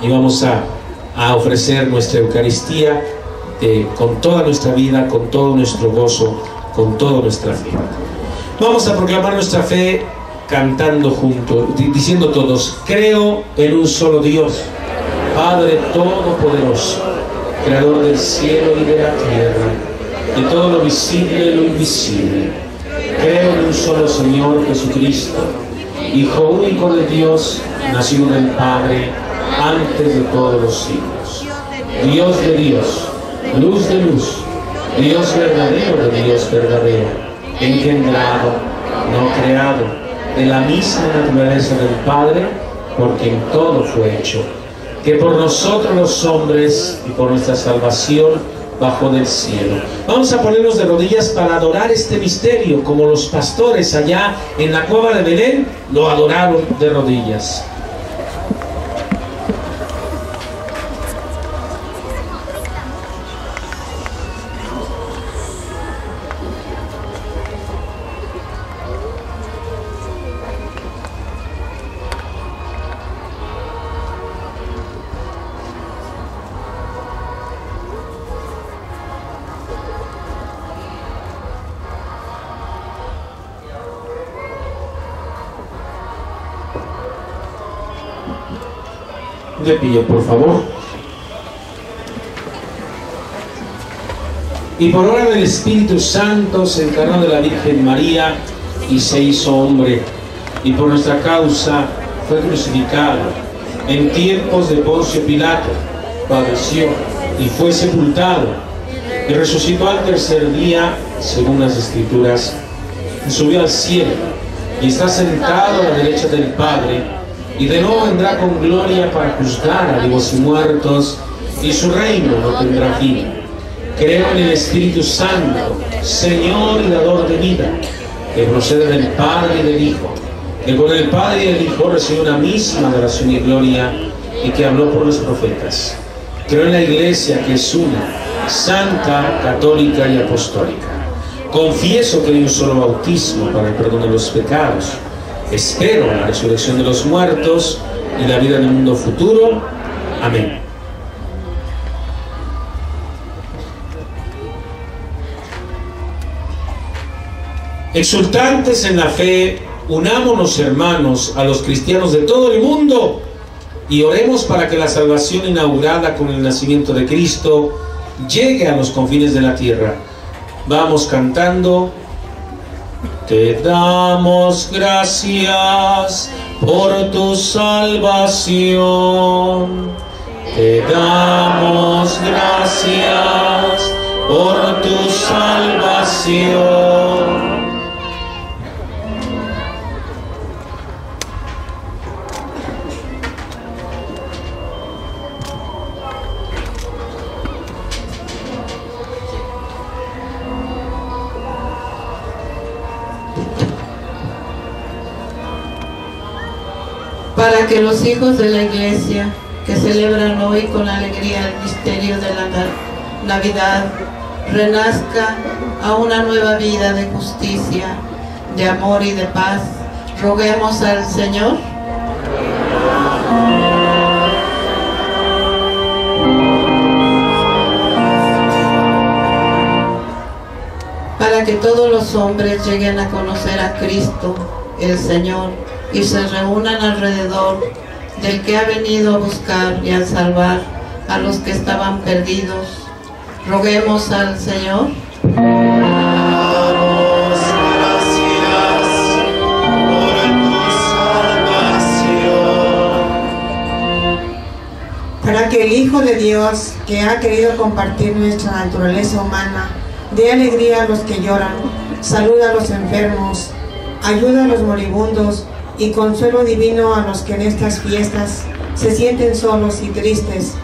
y vamos a ofrecer nuestra Eucaristía con toda nuestra vida, con todo nuestro gozo, con toda nuestra fe. Vamos a proclamar nuestra fe cantando juntos, diciendo todos: creo en un solo Dios, Padre Todopoderoso, Creador del cielo y de la tierra, de todo lo visible y lo invisible. Creo en un solo Señor Jesucristo, Hijo único de Dios, nacido del Padre, antes de todos los siglos. Dios de Dios, luz de luz, Dios verdadero de Dios verdadero, engendrado, no creado, de la misma naturaleza del Padre, por quien todo fue hecho, que por nosotros los hombres y por nuestra salvación bajó del cielo. Vamos a ponernos de rodillas para adorar este misterio, como los pastores allá en la cueva de Belén lo adoraron de rodillas. Le pillo, por favor. Y por obra del Espíritu Santo se encarnó de la Virgen María y se hizo hombre, y por nuestra causa fue crucificado. En tiempos de Poncio Pilato padeció y fue sepultado, y resucitó al tercer día según las Escrituras, y subió al cielo y está sentado a la derecha del Padre, y de nuevo vendrá con gloria para juzgar a vivos y muertos, y su reino no tendrá fin. Creo en el Espíritu Santo, Señor y dador de vida, que procede del Padre y del Hijo, que con el Padre y el Hijo recibió una misma adoración y gloria, y que habló por los profetas. Creo en la Iglesia, que es una, santa, católica y apostólica. Confieso que hay un solo bautismo para el perdón de los pecados. Espero la resurrección de los muertos y la vida en el mundo futuro. Amén. Exultantes en la fe, unámonos, hermanos, a los cristianos de todo el mundo y oremos para que la salvación inaugurada con el nacimiento de Cristo llegue a los confines de la tierra. Vamos cantando. Te damos gracias por tu salvación. Te damos gracias por tu salvación. Para que los hijos de la Iglesia, que celebran hoy con alegría el misterio de la Navidad, renazca a una nueva vida de justicia, de amor y de paz, roguemos al Señor. Para que todos los hombres lleguen a conocer a Cristo, el Señor, y se reúnan alrededor del que ha venido a buscar y a salvar a los que estaban perdidos. Roguemos al Señor. Damos gracias por tu salvación. Para que el Hijo de Dios, que ha querido compartir nuestra naturaleza humana, dé alegría a los que lloran, saluda a los enfermos, ayuda a los moribundos, y consuelo divino a los que en estas fiestas se sienten solos y tristes.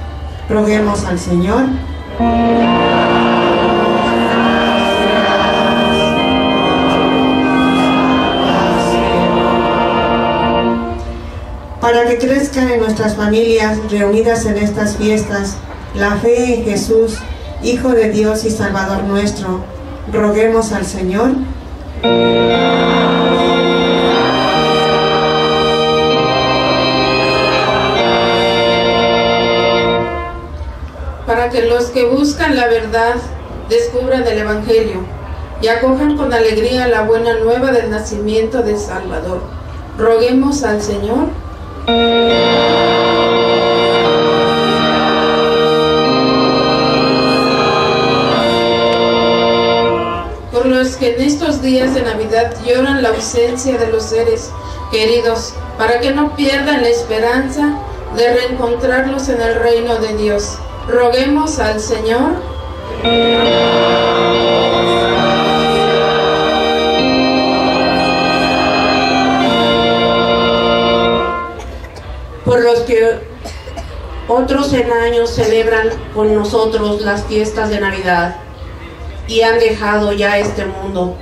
Roguemos al Señor. Para que crezcan en nuestras familias reunidas en estas fiestas la fe en Jesús, Hijo de Dios y Salvador nuestro. Roguemos al Señor. que los que buscan la verdad descubran el Evangelio y acojan con alegría la buena nueva del nacimiento de Salvador. Roguemos al Señor. Por los que en estos días de Navidad lloran la ausencia de los seres queridos, para que no pierdan la esperanza de reencontrarlos en el reino de Dios. Roguemos al Señor. Por los que otros 100 años celebran con nosotros las fiestas de Navidad y han dejado ya este mundo.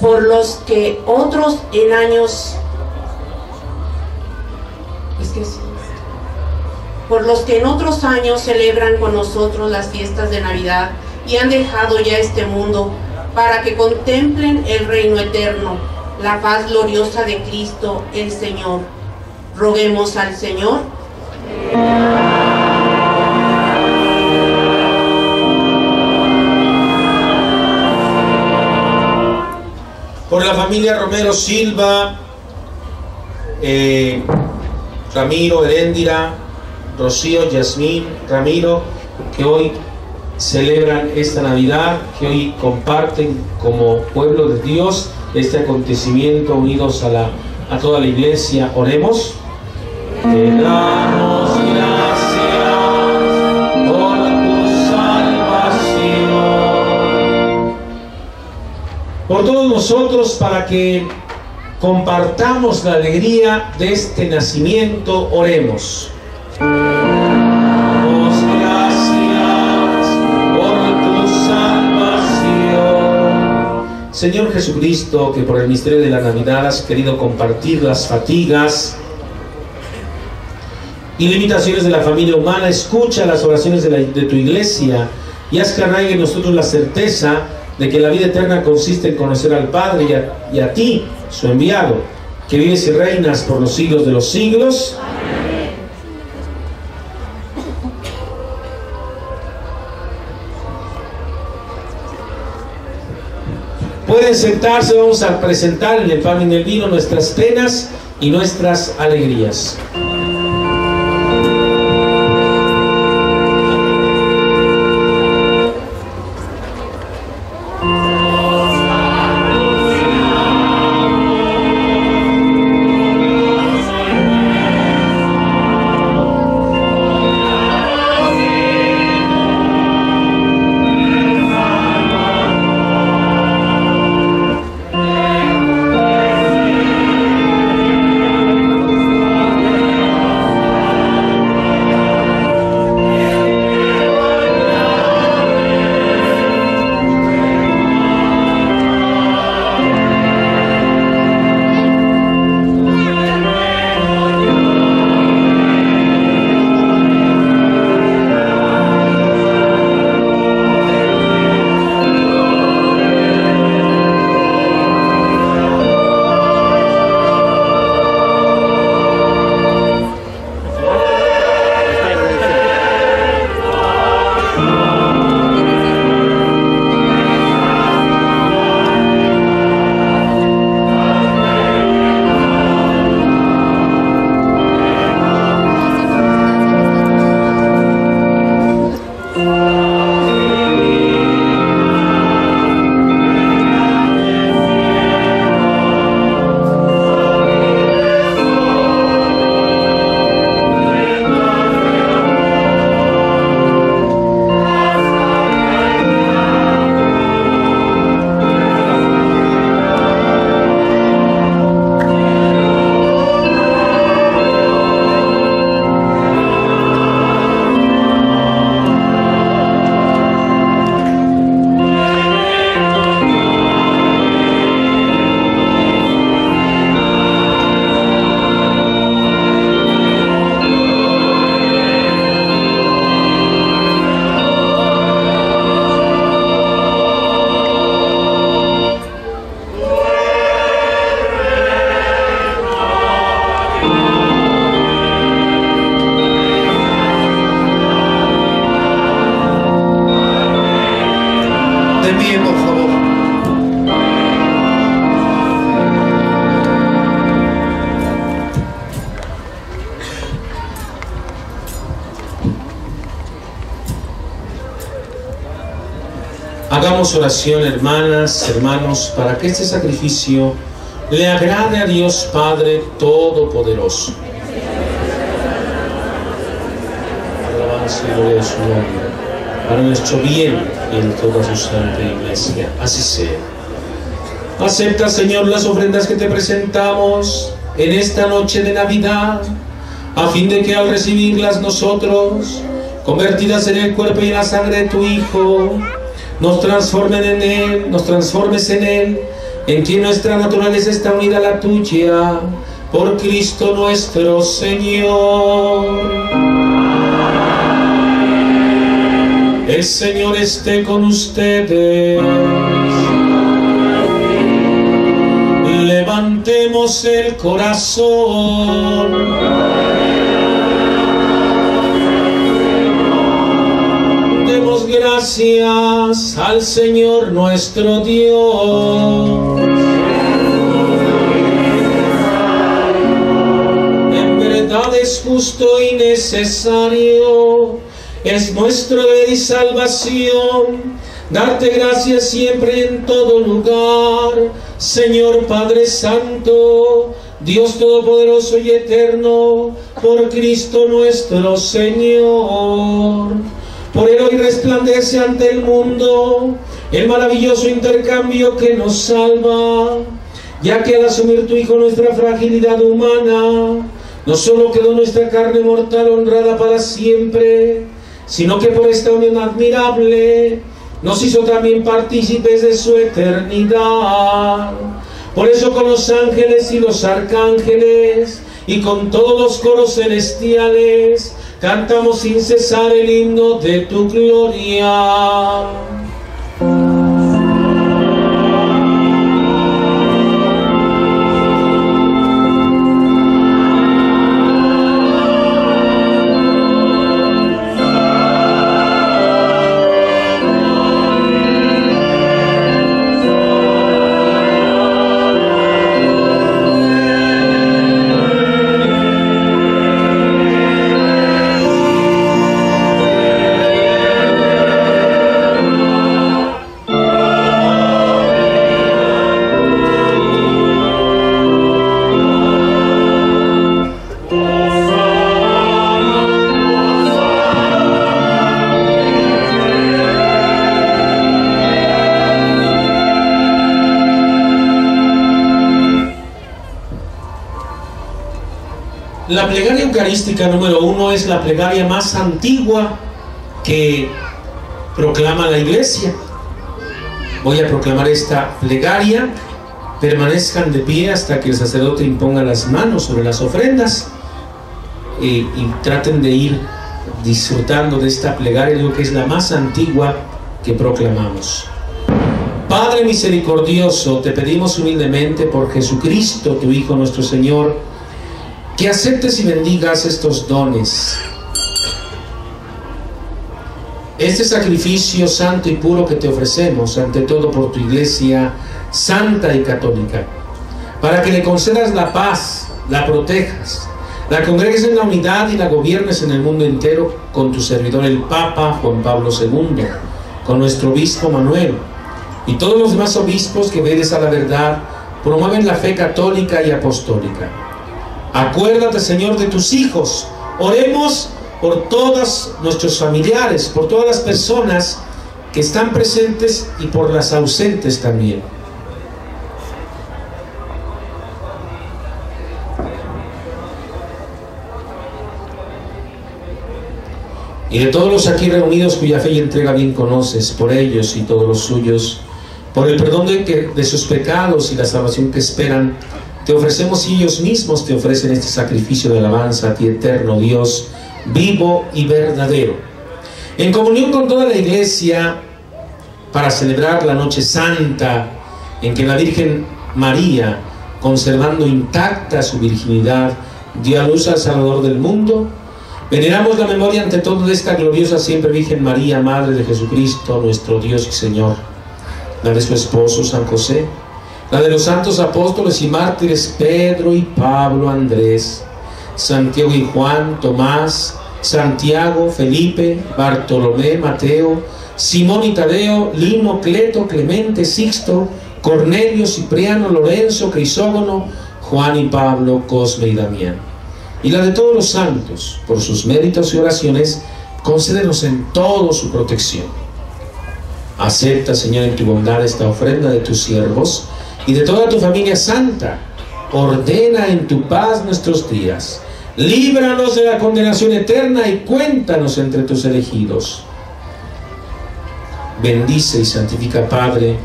Por los que otros en años celebran con nosotros las fiestas de Navidad y han dejado ya este mundo para que contemplen el reino eterno, la paz gloriosa de Cristo el Señor. Roguemos al Señor. Por la familia Romero Silva, Ramiro, Heréndira, Rocío, Yasmín, Ramiro, que hoy celebran esta Navidad, que hoy comparten como pueblo de Dios este acontecimiento, unidos a toda la iglesia. Oremos. Te damos gracias por tu salvación, por todos nosotros, para que compartamos la alegría de este nacimiento. Oremos. Damos gracias por tu salvación. Señor Jesucristo, que por el misterio de la Navidad has querido compartir las fatigas y limitaciones de la familia humana, escucha las oraciones de tu iglesia y haz que arraigue en nosotros la certeza de que la vida eterna consiste en conocer al Padre y a ti, su enviado, que vives y reinas por los siglos de los siglos. Amén. Pueden sentarse, vamos a presentar en el pan y en el vino nuestras penas y nuestras alegrías. Pidamos oración, hermanas, hermanos, para que este sacrificio le agrade a Dios Padre Todopoderoso. Alabanza y gloria de su nombre, para nuestro bien y en toda su santa iglesia. Así sea. Acepta, Señor, las ofrendas que te presentamos en esta noche de Navidad, a fin de que al recibirlas nosotros, convertidas en el cuerpo y en la sangre de tu Hijo, nos transformes en Él, en quien nuestra naturaleza está unida a la tuya, por Cristo nuestro Señor. El Señor esté con ustedes. Levantemos el corazón. Gracias al Señor nuestro Dios. En verdad es justo y necesario, es nuestro deber y salvación, darte gracias siempre y en todo lugar, Señor Padre Santo, Dios Todopoderoso y Eterno, por Cristo nuestro Señor. Por él hoy resplandece ante el mundo el maravilloso intercambio que nos salva, ya que al asumir tu Hijo nuestra fragilidad humana, no solo quedó nuestra carne mortal honrada para siempre, sino que por esta unión admirable nos hizo también partícipes de su eternidad. Por eso con los ángeles y los arcángeles y con todos los coros celestiales cantamos sin cesar el himno de tu gloria. La plegaria eucarística número 1 es la plegaria más antigua que proclama la Iglesia. Voy a proclamar esta plegaria. Permanezcan de pie hasta que el sacerdote imponga las manos sobre las ofrendas y traten de ir disfrutando de esta plegaria, digo que es la más antigua que proclamamos. Padre misericordioso, te pedimos humildemente por Jesucristo, tu Hijo nuestro Señor, que aceptes y bendigas estos dones, este sacrificio santo y puro que te ofrecemos, ante todo por tu Iglesia santa y católica, para que le concedas la paz, la protejas, la congregues en la unidad y la gobiernes en el mundo entero, con tu servidor el Papa Juan Pablo II, con nuestro obispo Manuel y todos los demás obispos que, vedes a la verdad, promueven la fe católica y apostólica. Acuérdate, Señor, de tus hijos. Oremos por todos nuestros familiares, por todas las personas que están presentes y por las ausentes también. Y de todos los aquí reunidos cuya fe y entrega bien conoces, por ellos y todos los suyos, por el perdón de sus pecados y la salvación que esperan, te ofrecemos, y ellos mismos te ofrecen, este sacrificio de alabanza a ti, eterno Dios, vivo y verdadero, en comunión con toda la Iglesia, para celebrar la noche santa en que la Virgen María, conservando intacta su virginidad, dio a luz al Salvador del mundo. Veneramos la memoria ante todo de esta gloriosa siempre Virgen María, Madre de Jesucristo, nuestro Dios y Señor, la de su esposo San José, la de los santos apóstoles y mártires Pedro y Pablo, Andrés, Santiago y Juan, Tomás, Santiago, Felipe, Bartolomé, Mateo, Simón y Tadeo, Lino, Cleto, Clemente, Sixto, Cornelio, Cipriano, Lorenzo, Crisógono, Juan y Pablo, Cosme y Damián. Y la de todos los santos, por sus méritos y oraciones, concédenos en todo su protección. Acepta, Señor, en tu bondad esta ofrenda de tus siervos y de toda tu familia santa. Ordena en tu paz nuestros días. Líbranos de la condenación eterna y cuéntanos entre tus elegidos. Bendice y santifica, Padre,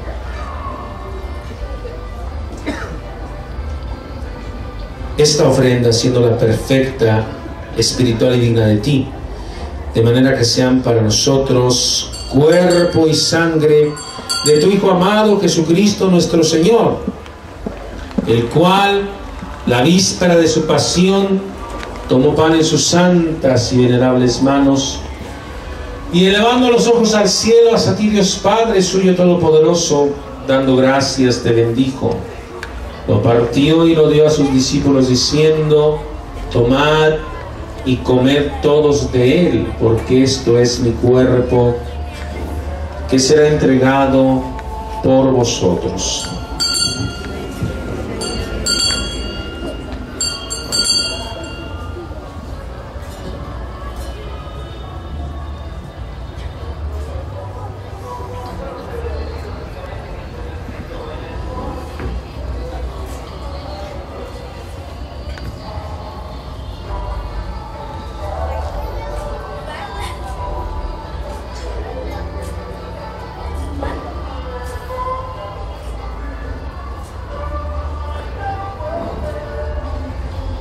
esta ofrenda, siendo la perfecta, espiritual y digna de ti, de manera que sean para nosotros cuerpo y sangre de tu Hijo amado Jesucristo nuestro Señor, el cual, la víspera de su pasión, tomó pan en sus santas y venerables manos, y elevando los ojos al cielo, hacia ti, Dios Padre suyo todopoderoso, dando gracias, te bendijo. Lo partió y lo dio a sus discípulos diciendo: tomad y comed todos de él, porque esto es mi cuerpo, que será entregado por vosotros.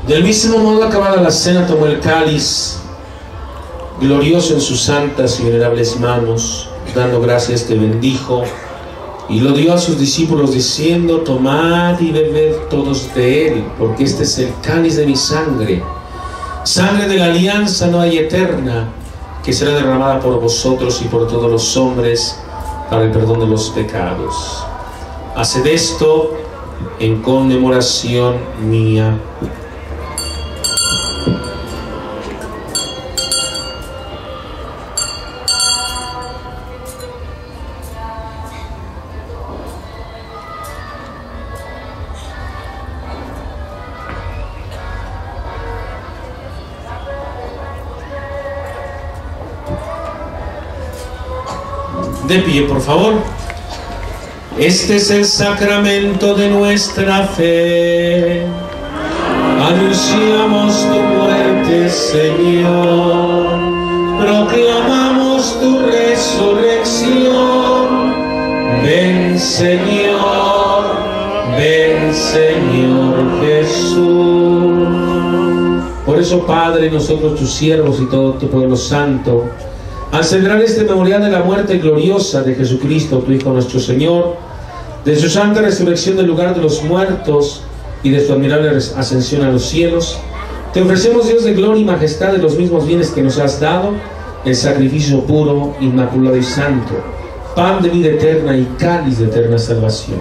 Del mismo modo, acabada la cena, tomó el cáliz, glorioso en sus santas y venerables manos, dando gracias te bendijo, y lo dio a sus discípulos diciendo: tomad y bebed todos de él, porque este es el cáliz de mi sangre, sangre de la alianza nueva y eterna, que será derramada por vosotros y por todos los hombres para el perdón de los pecados. Haced esto en conmemoración mía. De pie, por favor. Este es el sacramento de nuestra fe. Anunciamos tu muerte, Señor. Proclamamos tu resurrección. Ven, Señor. Ven, Señor Jesús. Por eso, Padre, nosotros tus siervos y todo tu pueblo santo, al celebrar este memorial de la muerte gloriosa de Jesucristo, tu Hijo nuestro Señor, de su santa resurrección del lugar de los muertos y de su admirable ascensión a los cielos, te ofrecemos, Dios de gloria y majestad, de los mismos bienes que nos has dado, el sacrificio puro, inmaculado y santo, pan de vida eterna y cáliz de eterna salvación.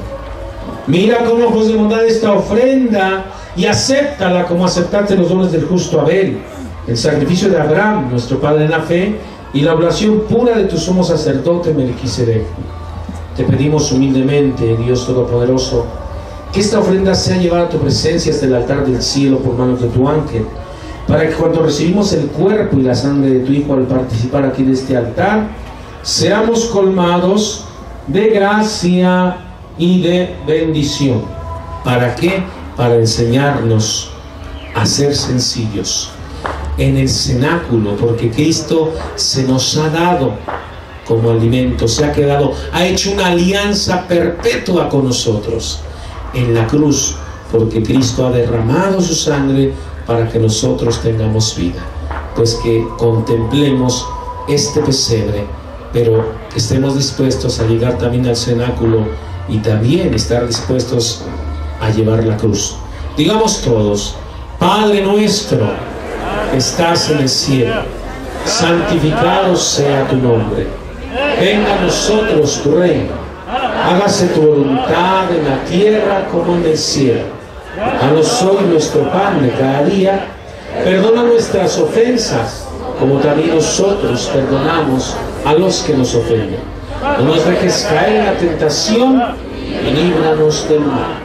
Mira con ojos de bondad esta ofrenda y acéptala como aceptaste los dones del justo Abel, el sacrificio de Abraham, nuestro padre en la fe, y la oración pura de tu sumo sacerdote Melquisedec. Te pedimos humildemente, Dios Todopoderoso, que esta ofrenda sea llevada a tu presencia hasta el altar del cielo por manos de tu ángel, para que cuando recibimos el cuerpo y la sangre de tu Hijo al participar aquí de este altar, seamos colmados de gracia y de bendición. ¿Para qué? Para enseñarnos a ser sencillos en el cenáculo, porque Cristo se nos ha dado como alimento, se ha quedado, ha hecho una alianza perpetua con nosotros en la cruz, porque Cristo ha derramado su sangre para que nosotros tengamos vida. Pues que contemplemos este pesebre, pero que estemos dispuestos a llegar también al cenáculo y también estar dispuestos a llevar la cruz. Digamos todos: Padre nuestro que estás en el cielo, santificado sea tu nombre, venga a nosotros tu reino, hágase tu voluntad en la tierra como en el cielo. Danos hoy nuestro pan de cada día, perdona nuestras ofensas como también nosotros perdonamos a los que nos ofenden. No nos dejes caer en la tentación y líbranos del mal.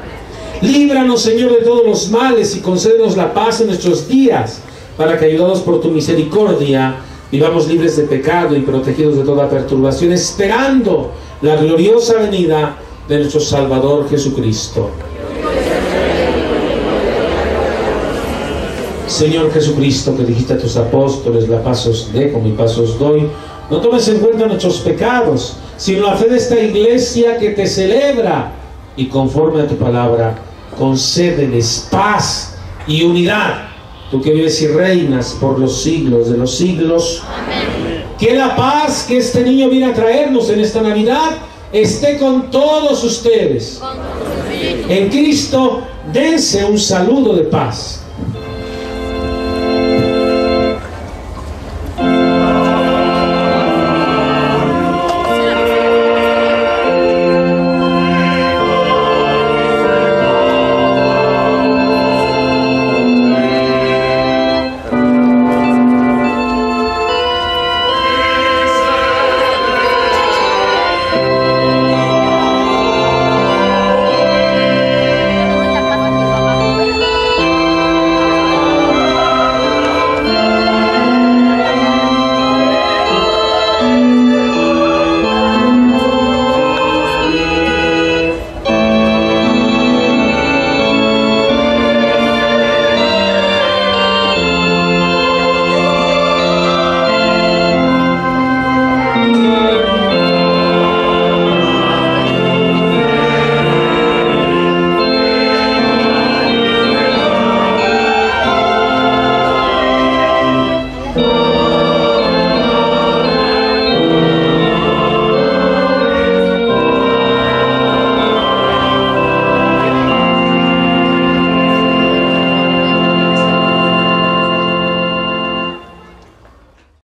Líbranos, Señor, de todos los males y concédenos la paz en nuestros días, para que, ayudados por tu misericordia, vivamos libres de pecado y protegidos de toda perturbación, esperando la gloriosa venida de nuestro Salvador Jesucristo. Señor Jesucristo, que dijiste a tus apóstoles: la paz os dejo, mi paz os doy, no tomes en cuenta nuestros pecados, sino la fe de esta iglesia que te celebra, y conforme a tu palabra, concédeles paz y unidad, tú que vives y reinas por los siglos de los siglos. Amén. Que la paz que este niño viene a traernos en esta Navidad esté con todos ustedes. En Cristo, dense un saludo de paz.